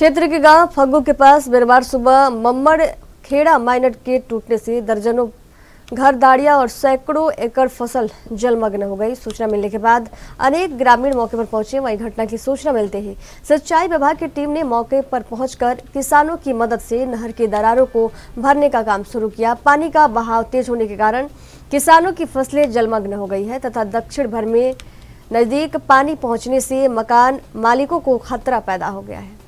क्षेत्र के गांव फग्गू के पास बुधवार सुबह मम्मड़ खेड़ा माइनर गेट टूटने से दर्जनों घर दाड़िया और सैकड़ों एकड़ फसल जलमग्न हो गई। सूचना मिलने के बाद अनेक ग्रामीण मौके पर पहुंचे। वहीं घटना की सूचना मिलते ही सिंचाई विभाग की टीम ने मौके पर पहुंचकर किसानों की मदद से नहर की दरारों को भरने का काम शुरू किया। पानी का बहाव तेज होने के कारण किसानों की फसलें जलमग्न हो गई है तथा दक्षिण भर में नजदीक पानी पहुँचने से मकान मालिकों को खतरा पैदा हो गया है।